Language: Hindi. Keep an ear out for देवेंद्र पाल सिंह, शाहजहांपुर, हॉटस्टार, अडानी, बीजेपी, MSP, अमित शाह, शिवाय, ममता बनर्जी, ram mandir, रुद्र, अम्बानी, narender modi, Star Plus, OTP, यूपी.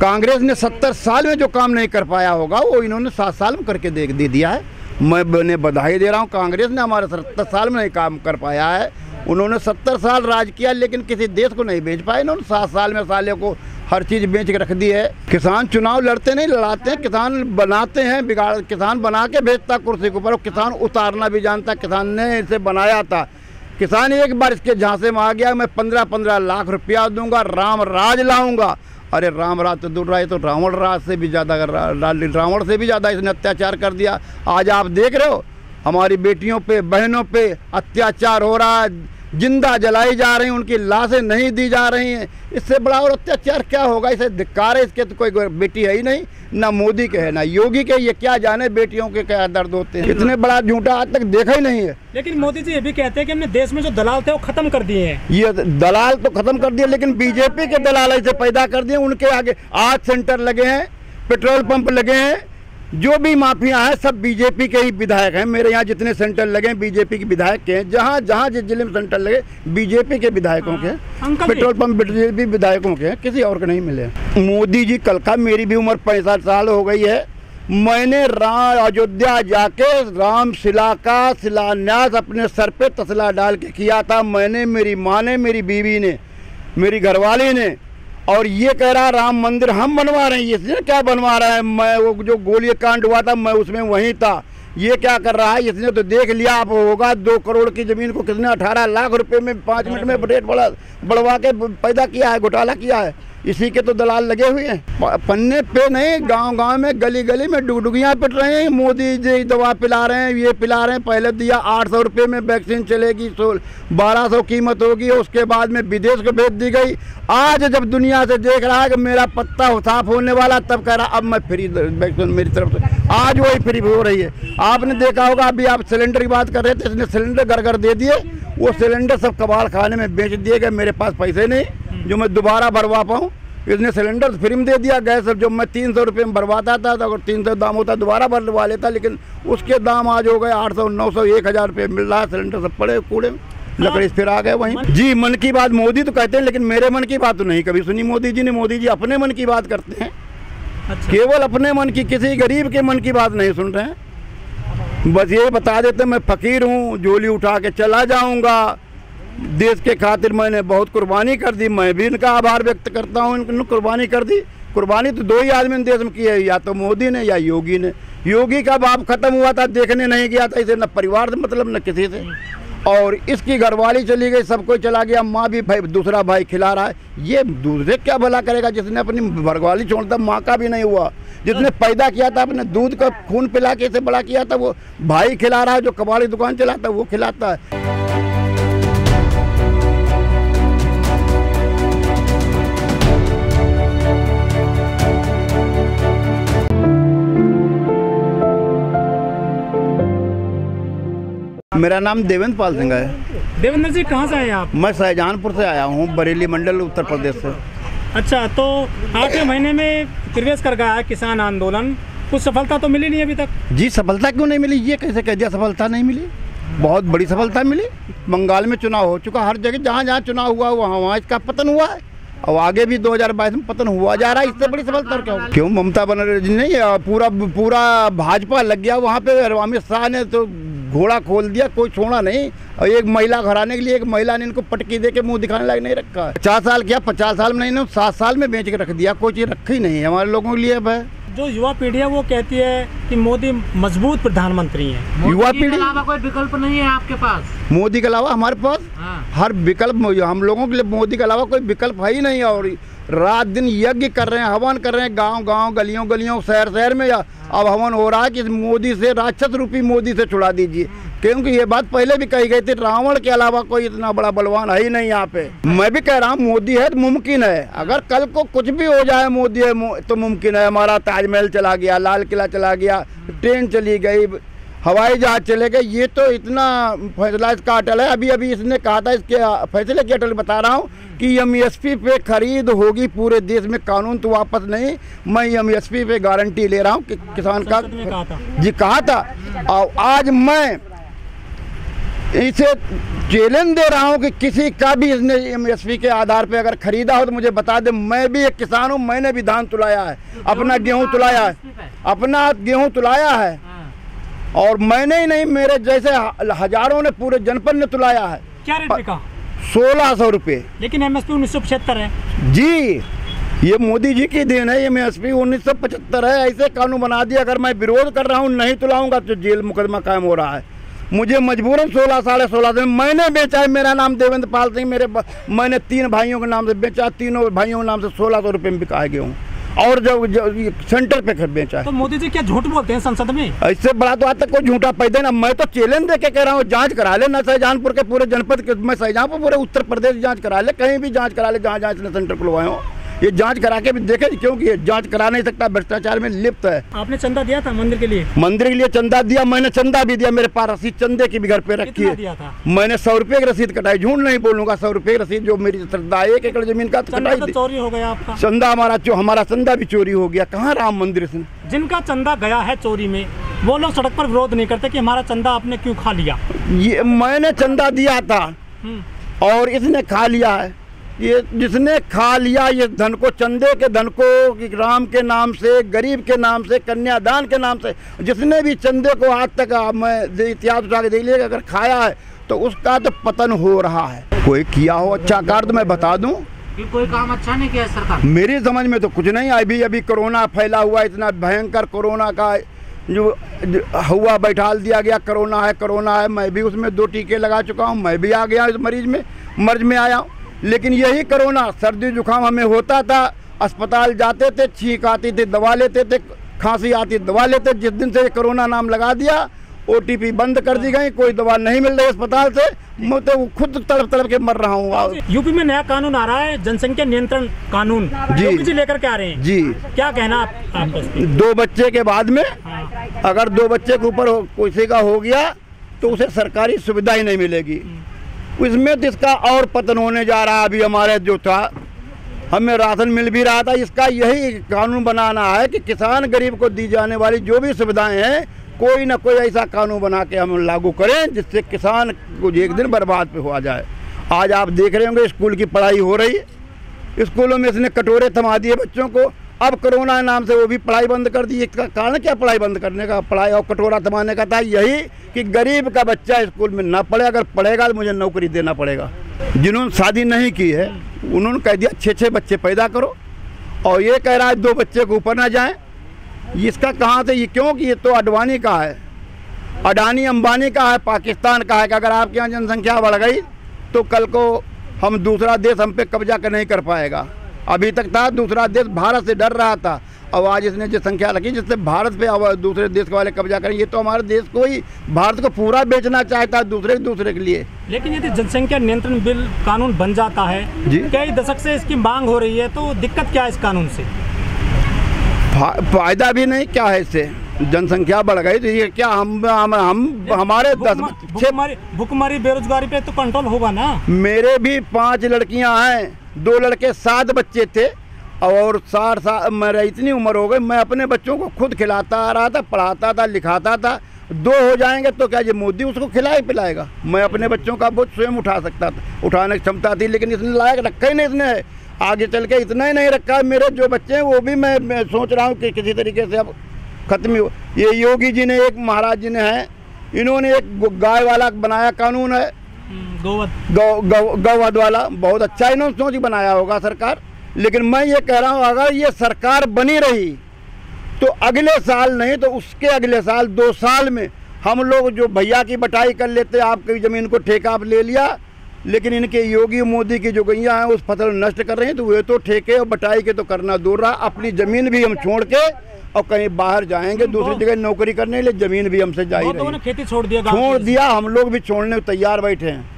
कांग्रेस ने 70 साल में जो काम नहीं कर पाया होगा वो इन्होंने 7 साल में करके दे दिया है। मैं उन्हें बधाई दे रहा हूँ। कांग्रेस ने हमारे 70 साल में नहीं काम कर पाया है। उन्होंने 70 साल राज किया लेकिन किसी देश को नहीं बेच पाए। इन्होंने 7 साल में साले को हर चीज़ बेच के रख दी है। किसान चुनाव लड़ते नहीं, लड़ाते हैं। किसान बनाते हैं, बिगाड़ किसान बना के भेजता कुर्सी के ऊपर, और किसान उतारना भी जानता। किसान ने इसे बनाया था। किसान एक बार इसके झांसे में आ गया, मैं 15-15 लाख रुपया दूंगा, राम राज लाऊंगा। अरे राम राज तो दूर रहे, तो रावण राज से भी ज़्यादा, रावण से भी ज़्यादा इसने अत्याचार कर दिया। आज आप देख रहे हो हमारी बेटियों पे, बहनों पे अत्याचार हो रहा है, जिंदा जलाई जा रही हैं, उनकी लाशें नहीं दी जा रही हैं। इससे बड़ा और अत्याचार क्या होगा? इसे धिक्कार है। इसके तो कोई बेटी है ही नहीं, ना मोदी के है ना योगी के। ये क्या जाने बेटियों के क्या दर्द होते हैं। इतने बड़ा झूठा आज तक देखा ही नहीं है। लेकिन मोदी जी ये भी कहते हैं कि हमने देश में जो दलाल थे वो खत्म कर दिए हैं। ये दलाल तो खत्म कर दिए लेकिन बीजेपी के दलाल ऐसे पैदा कर दिए। उनके आगे आज सेंटर लगे हैं, पेट्रोल पंप लगे हैं, जो भी माफिया है सब बीजेपी के ही विधायक हैं। मेरे यहाँ जितने सेंटर लगे हैं बीजेपी के विधायक के हैं। जहाँ जहाँ जिस जिले में सेंटर लगे बीजेपी के विधायकों के, पेट्रोल पंप बीजेपी विधायकों के, किसी और के नहीं मिले। मोदी जी कल का, मेरी भी उम्र 65 साल हो गई है। मैंने अयोध्या जाके रामशिला का शिलान्यास अपने सर पे तसला डाल के किया था। मैंने, मेरी माँ ने, मेरी बीवी ने, मेरी घरवाली ने। और ये कह रहा राम मंदिर हम बनवा रहे हैं, इसने क्या बनवा रहा है? मैं वो जो गोली कांड हुआ था मैं उसमें वहीं था। ये क्या कर रहा है? इसने तो देख लिया आप होगा 2 करोड़ की ज़मीन को किसने 18 लाख रुपए में 5 मिनट में रेट बढ़वा के पैदा किया है, घोटाला किया है। इसी के तो दलाल लगे हुए हैं। पन्ने पे नहीं, गांव-गांव में, गली गली में डुगडुगियाँ पिट रहे हैं। मोदी जी दवा पिला रहे हैं, ये पिला रहे हैं। पहले दिया 800 रुपये में वैक्सीन चलेगी, 1200 कीमत होगी, उसके बाद में विदेश को भेज दी गई। आज जब दुनिया से देख रहा है कि मेरा पत्ता साफ होने वाला, तब कह रहा अब मैं फ्री वैक्सीन मेरी तरफ से। आज वही फ्री हो रही है। आपने देखा होगा अभी आप सिलेंडर की बात कर रहे थे, इसने सिलेंडर घर घर दे दिए। वो सिलेंडर सब कबाड़ खाने में बेच दिए गए। मेरे पास पैसे नहीं जो मैं दोबारा भरवा पाऊँ, इसने सिलेंडर फ्री में दे दिया। गैस जो मैं 300 रुपये में भरवाता था, तो अगर 300 दाम होता दोबारा भरवा लेता, लेकिन उसके दाम आज हो गए 800, 900, 1000 रुपये मिल रहा है। सिलेंडर सब पड़े कूड़े में, लकड़ी फिर आ गए वहीं। जी मन की बात मोदी तो कहते हैं, लेकिन मेरे मन की बात तो नहीं कभी सुनी मोदी जी ने। मोदी जी अपने मन की बात करते हैं, केवल अपने मन की, किसी गरीब के मन की बात नहीं सुन रहे हैं। बस ये बता देते मैं फ़कीर हूँ, झोली उठा के चला जाऊँगा, देश के खातिर मैंने बहुत कुर्बानी कर दी। मैं भी इनका आभार व्यक्त करता हूँ, इनको कुर्बानी कर दी। कुर्बानी तो 2 ही आदमी ने देश में की है, या तो मोदी ने या योगी ने। योगी का बाप खत्म हुआ था, देखने नहीं गया था इसे, न परिवार से मतलब न किसी से। और इसकी घरवाली चली गई, सब कोई चला गया। माँ भी भाई, दूसरा भाई खिला रहा है। ये दूसरे क्या भला करेगा? जिसने अपनी घरवाली छोड़ता माँ का भी नहीं हुआ, जिसने पैदा किया था अपने दूध का खून पिला के इसे बड़ा किया था, वो भाई खिला रहा है। जो कबाड़ी दुकान चलाता है वो खिलाता है। मेरा नाम देवेंद्र पाल सिंह है। देवेंद्र जी कहाँ से आए आप? मैं शाहजहांपुर से आया हूँ, बरेली मंडल, उत्तर प्रदेश से। अच्छा, तो 8वें महीने में प्रवेश कर गया है किसान आंदोलन, कुछ सफलता तो मिली नहीं अभी तक? जी सफलता क्यों नहीं मिली, ये कैसे कह दिया सफलता नहीं मिली? बहुत बड़ी सफलता मिली। बंगाल में चुनाव हो चुका, हर जगह जहाँ जहाँ चुनाव हुआ वहाँ वहाँ इसका पतन हुआ है, और आगे भी 2022 में पतन हुआ जा रहा है। इससे बड़ी सफलता क्या हो? क्यों ममता बनर्जी ने पूरा भाजपा लग गया वहाँ पे, अमित शाह ने तो घोड़ा खोल दिया, कोई छोड़ा नहीं। और एक महिला घराने के लिए एक महिला ने इनको पटकी दे के मुँह दिखाने लायक नहीं रखा। 50 साल में नहीं, 7 साल में बेच के रख दिया। कोई चीज़ रखी नहीं है हमारे लोगों के लिए। अब जो युवा पीढ़ी है वो कहती है कि मोदी मजबूत प्रधानमंत्री है। युवा पीढ़ी अलावा कोई विकल्प नहीं है आपके पास? मोदी के अलावा हमारे पास हर विकल्प हम लोगों के लिए, मोदी के अलावा कोई विकल्प है ही नहीं। और रात दिन यज्ञ कर रहे हैं, हवन कर रहे हैं, गांव गांव, गलियों गलियों, शहर शहर में अब हवन हो रहा है कि मोदी से, राक्षस रूपी मोदी से छुड़ा दीजिए। क्योंकि ये बात पहले भी कही गई थी, रावण के अलावा कोई इतना बड़ा बलवान है ही नहीं यहाँ पे। मैं भी कह रहा हूँ मोदी है तो मुमकिन है, अगर कल को कुछ भी हो जाए मोदी है तो मुमकिन है। हमारा ताजमहल चला गया, लाल किला चला गया, ट्रेन चली गई, हवाई जहाज चले गए। ये तो इतना फैसला इसका अटल है। अभी अभी इसने कहा था, इसके फैसले के अटल बता रहा हूँ कि MSP पे खरीद होगी पूरे देश में, कानून तो वापस नहीं। मैं MSP पे गारंटी ले रहा हूँ कि किसान का जी कहा था। और आज मैं इसे चैलेंज दे रहा हूं कि किसी का भी इसने एमएसपी के आधार पे अगर खरीदा हो तो मुझे बता दे। मैं भी एक किसान हूं, मैंने भी धान तुलाया है, अपना गेहूं तुलाया है, अपना गेहूं तुलाया है, और मैंने ही नहीं मेरे जैसे हजारों ने पूरे जनपद ने तुलाया है। क्या रेट बिका? 1600 रुपये। लेकिन एमएसपी 1975 है जी, ये मोदी जी की देन है। एमएसपी 1975 है, ऐसे कानून बना दिया। अगर मैं विरोध कर रहा हूँ, नहीं तुलाऊंगा तो जेल मुकदमा कायम हो रहा है। मुझे मजबूरन 16, साढ़े 16 दिन मैंने बेचा है। मेरा नाम देवेंद्र पाल सिंह, मैंने 3 भाइयों के नाम से बेचा, तीनों भाइयों के नाम से 1600 रुपये में बिकाए गए हूँ, और जब सेंटर पे बेचा है। तो मोदी जी क्या झूठ बोलते हैं संसद में? इससे बड़ा तो आज तक कोई झूठा पैदा ना। मैं तो चैलेंज दे के कह रहा हूँ, जाँच करा ले ना शाहजहांपुर के पूरे जनपद के, मैं शाहजहांपुर पूरे उत्तर प्रदेश जाँच करा ले, कहीं भी जाँच करा ले, जहाँ जाँच सेंटर खुलवाए हो, ये जांच करा के भी देखे, क्योंकि ये जांच करा नहीं सकता, भ्रष्टाचार में लिप्त है। आपने चंदा दिया था मंदिर के लिए? मंदिर के लिए चंदा दिया, मैंने चंदा भी दिया, मेरे पास रसीद चंदे की भी घर पे रखी है। मैंने 100 रुपये की रसीद कटाई, झूठ नहीं बोलूंगा, 100 रुपये की रसीद जो मेरी श्रद्धा 1 एकड़ जमीन का कटाई। तो चोरी हो गया आपका चंदा? हमारा चंदा भी चोरी हो गया। कहाँ राम मंदिर से जिनका चंदा गया है चोरी में, वो लोग सड़क पर विरोध नहीं करते कि हमारा चंदा आपने क्यों खा लिया? ये मैंने चंदा दिया था और इसने खा लिया है। ये जिसने खा लिया ये धन को, चंदे के धन को, राम के नाम से, गरीब के नाम से, कन्यादान के नाम से, जिसने भी चंदे को आज तक मैं इतिहास उठा के देख लिया, अगर खाया है तो उसका तो पतन हो रहा है। कोई किया हो अच्छा कार्य तो मैं बता दूं कि कोई काम अच्छा नहीं किया सरकार, मेरी समझ में तो कुछ नहीं। अभी अभी कोरोना फैला हुआ, इतना भयंकर कोरोना का जो हुआ, बैठाल दिया गया, कोरोना है। मैं भी उसमें 2 टीके लगा चुका हूँ, मैं भी आ गया इस मर्ज में आया हूँ। लेकिन यही कोरोना सर्दी जुकाम हमें होता था, अस्पताल जाते थे, छींक आती थी दवा लेते थे, खांसी आती दवा लेते। जिस दिन से कोरोना नाम लगा दिया, OTP बंद कर दी गई, कोई दवा नहीं मिल रही अस्पताल से, मैं तो खुद तड़प के मर रहा हूँ। यूपी में नया कानून आ रहा है, जनसंख्या नियंत्रण कानून जी लेकर के आ रहे हैं जी, क्या कहना आपको? 2 बच्चे के बाद में अगर 2 बच्चे के ऊपर किसी का हो गया तो उसे सरकारी सुविधा ही नहीं मिलेगी। इसमें तो इसका और पतन होने जा रहा है। अभी हमारे जो था, हमें राशन मिल भी रहा था, इसका यही कानून बनाना है कि किसान गरीब को दी जाने वाली जो भी सुविधाएं हैं, कोई ना कोई ऐसा कानून बना के हम लागू करें जिससे किसान को एक दिन बर्बाद पे हो जाए। आज आप देख रहे होंगे स्कूल की पढ़ाई हो रही है, स्कूलों में इसने कटोरे थमा दिए बच्चों को। अब कोरोना नाम से वो भी पढ़ाई बंद कर दी। इसका कारण क्या पढ़ाई बंद करने का, पढ़ाई और कटोरा थमाने का था यही कि गरीब का बच्चा स्कूल में ना पढ़े, अगर पढ़ेगा तो मुझे नौकरी देना पड़ेगा। जिन्होंने शादी नहीं की है उन्होंने कह दिया 6-6 बच्चे पैदा करो, और ये कह रहा है 2 बच्चे के ऊपर ना जाएं। इसका कहाँ से ये, क्योंकि ये तो अडवाणी का है, अडानी अम्बानी का है, पाकिस्तान का है कि अगर आपके यहाँ जनसंख्या बढ़ गई तो कल को हम दूसरा देश हम पे कब्जा नहीं कर पाएगा। अभी तक था दूसरा देश भारत से डर रहा था, और आज इसने जो संख्या रखी जिससे भारत पे अब दूसरे देश वाले कब्जा करें, ये तो हमारे देश को ही, भारत को पूरा बेचना चाहता है दूसरे के लिए। लेकिन यदि जनसंख्या नियंत्रण बिल कानून बन जाता है जी, कई दशक से इसकी मांग हो रही है, तो दिक्कत क्या है इस कानून से? फायदा भी नहीं, क्या है इससे? जनसंख्या बढ़ गई तो ये क्या हमारे भुखमरी बेरोजगारी पे तो कंट्रोल होगा ना। मेरे भी 5 लड़कियाँ हैं, 2 लड़के, 7 बच्चे थे, और 60 साल मेरा इतनी उम्र हो गई। मैं अपने बच्चों को खुद खिलाता आ रहा था, पढ़ाता था, लिखाता था। 2 हो जाएंगे तो क्या ये मोदी उसको खिलाए पिलाएगा? मैं अपने बच्चों का बोझ स्वयं उठा सकता था, उठाने की क्षमता थी, लेकिन इसने लायक रखा ही नहीं। इसने आगे चल के इतना ही नहीं रखा। मेरे जो बच्चे हैं वो भी मैं सोच रहा हूँ कि किसी तरीके से अब खत्म हो। ये योगी जी ने, एक महाराज जी ने हैं, इन्होंने एक गाय वाला बनाया कानून है, गौवध वाला, बहुत अच्छा इन्होंने सोच बनाया होगा सरकार। लेकिन मैं ये कह रहा हूँ अगर ये सरकार बनी रही तो अगले साल नहीं तो उसके अगले साल 2 साल में हम लोग जो भैया की बटाई कर लेते, आपकी ज़मीन को ठेका ले लिया, लेकिन इनके योगी मोदी की जो गैया हैं उस फसल नष्ट कर रही हैं, तो वे तो ठेके और बटाई के तो करना दूर रहा, अपनी ज़मीन भी हम छोड़ के और कहीं बाहर जाएंगे दूसरी जगह नौकरी करने, लिए जमीन भी हमसे जा ही रही है, खेती छोड़ दिया हम लोग भी छोड़ने तैयार बैठे हैं।